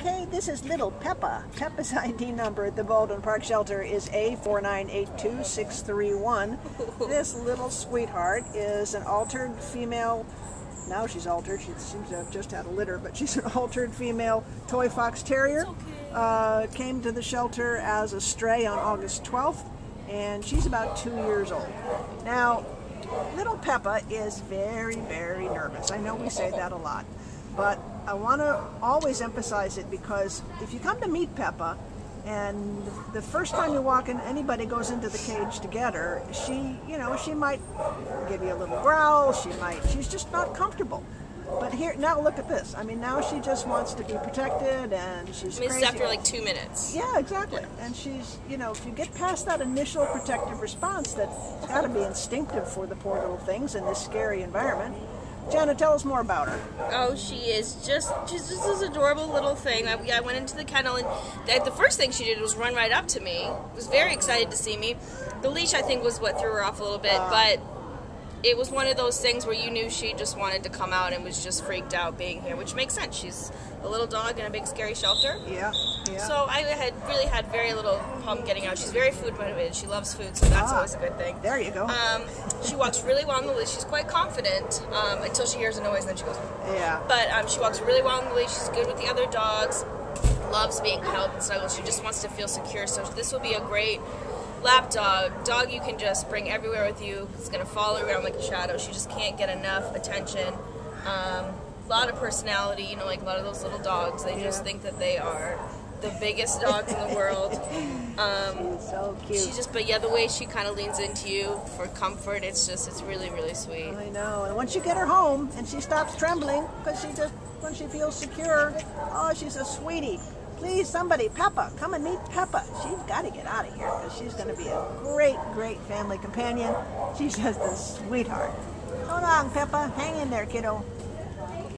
Okay, this is little Peppa. Peppa's ID number at the Baldwin Park shelter is A4982631. This little sweetheart is an altered female. Now she's altered. She seems to have just had a litter, but she's an altered female Toy Fox Terrier. Came to the shelter as a stray on August 12th, and she's about 2 years old. Now, little Peppa is very, very nervous. I know we say that a lot, but I want to always emphasize it because if you come to meet Peppa, and the first time you walk in, anybody goes into the cage to get her, she might give you a little growl, she's just not comfortable. But here, now look at this. I mean, now she just wants to be protected, and she's crazy. It's after like 2 minutes. Yeah, exactly. And she's, if you get past that initial protective response that's got to be instinctive for the poor little things in this scary environment. Jenna, tell us more about her. Oh, she's just this adorable little thing. I went into the kennel, and the first thing she did was run right up to me. She was very excited to see me. The leash, I think, was what threw her off a little bit, but it was one of those things where you knew she just wanted to come out and was just freaked out being here, which makes sense. She's a little dog in a big scary shelter. Yeah, yeah. So I really had very little problem getting out. She's very food motivated. She loves food, so that's always a good thing. There you go. She walks really well on the leash. She's quite confident until she hears a noise, and then she goes. Yeah. But she walks really well on the leash. She's good with the other dogs. Loves being held and snuggled. She just wants to feel secure. So this will be a great lap dog you can just bring everywhere with you. It's going to follow around like a shadow. She just can't get enough attention. A lot of personality, like a lot of those little dogs. They just think that they are the biggest dogs in the world. She's so cute. The way she kind of leans into you for comfort, it's really, really sweet. I know. And once you get her home and she stops trembling, because when she feels secure, oh, she's a sweetie. Please, somebody, Peppa, come and meet Peppa. She's got to get out of here because she's going to be a great, great family companion. She's just a sweetheart. Hold on, Peppa. Hang in there, kiddo.